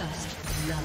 First blood.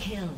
Kill.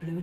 Blue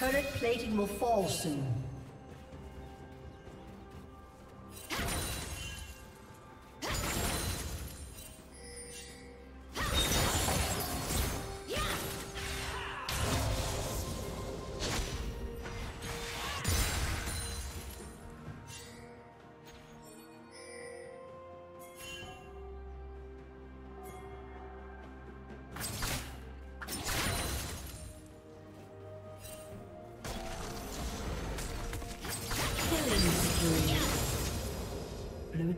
Turret plating will fall soon. Blue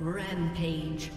Rampage.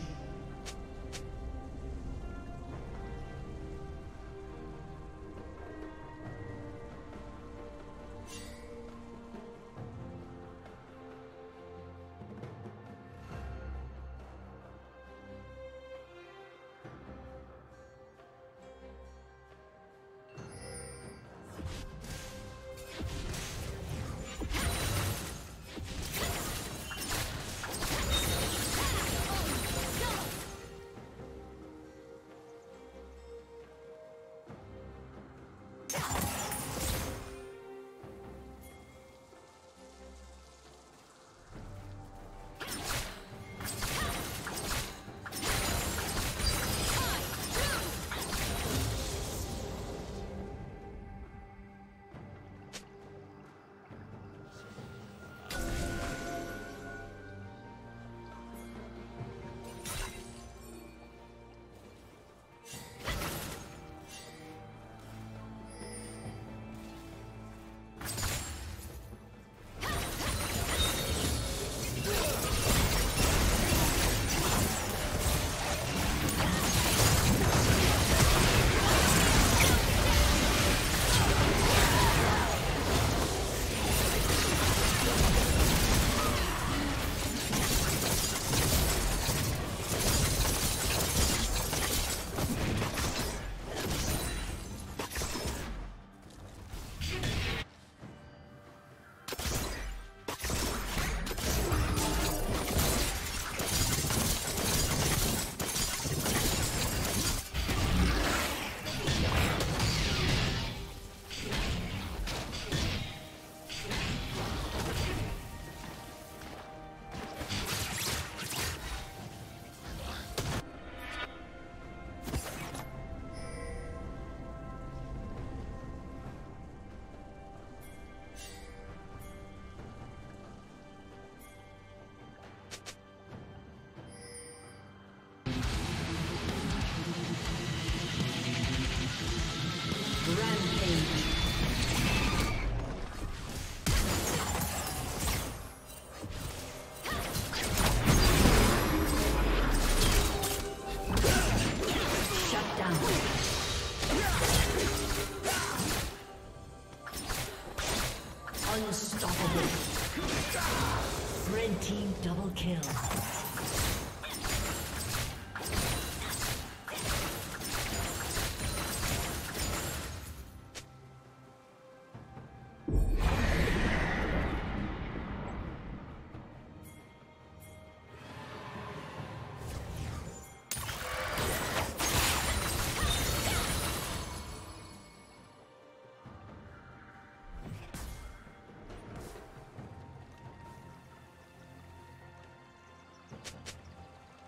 Red team double kill.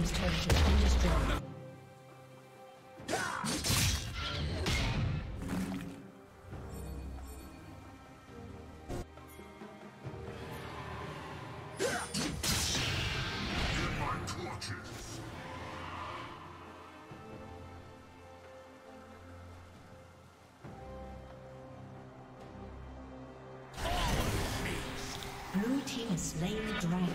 team's turret has been destroyed. Blue team has slain the dragon.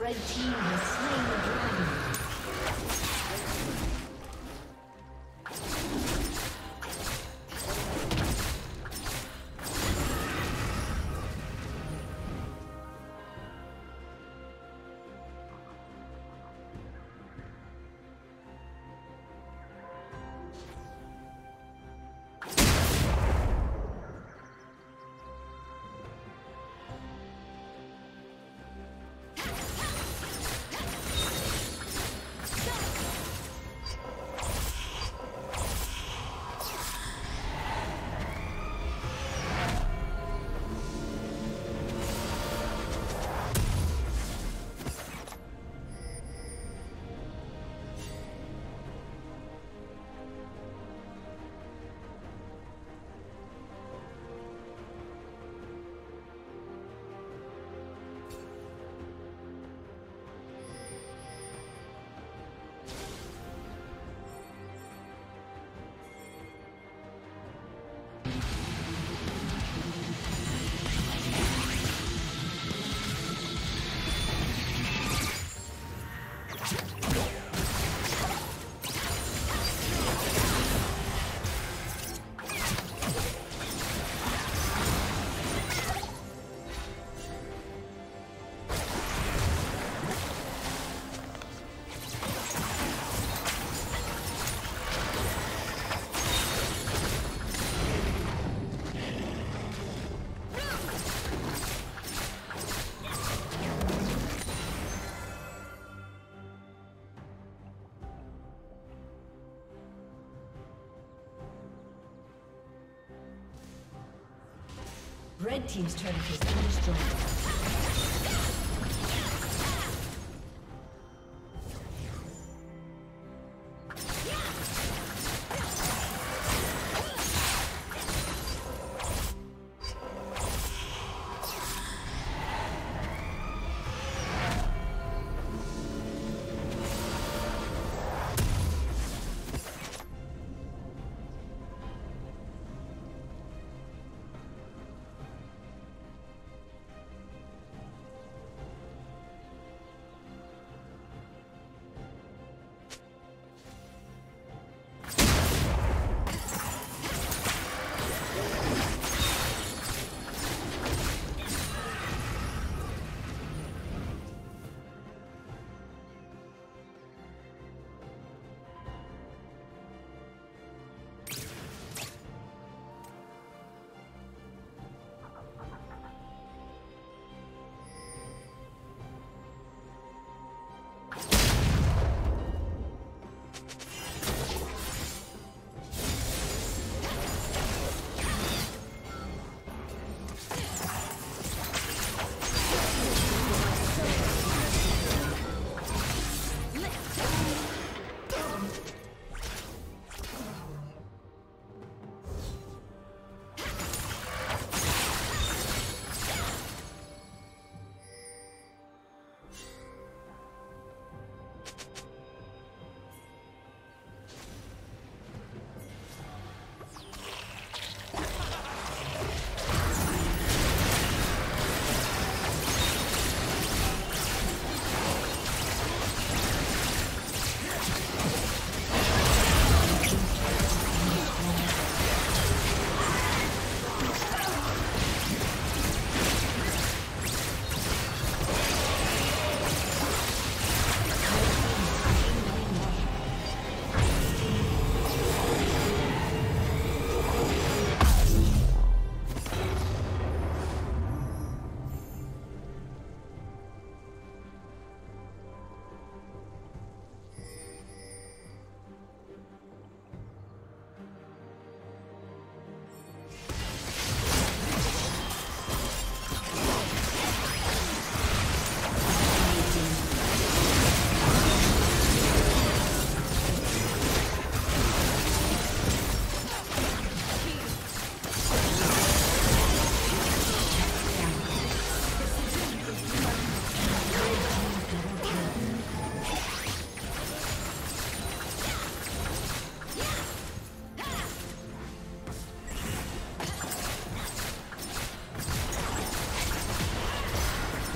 Red team has slain the dragon. Red team's turret has been destroyed.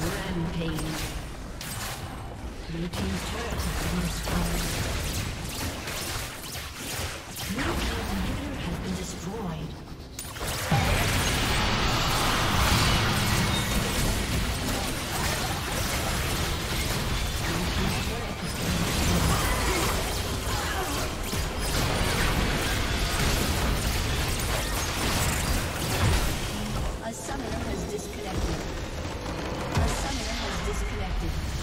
Rampage. Blue team's turret has been destroyed. Blue team's inhibitor has been destroyed. A summoner has disconnected.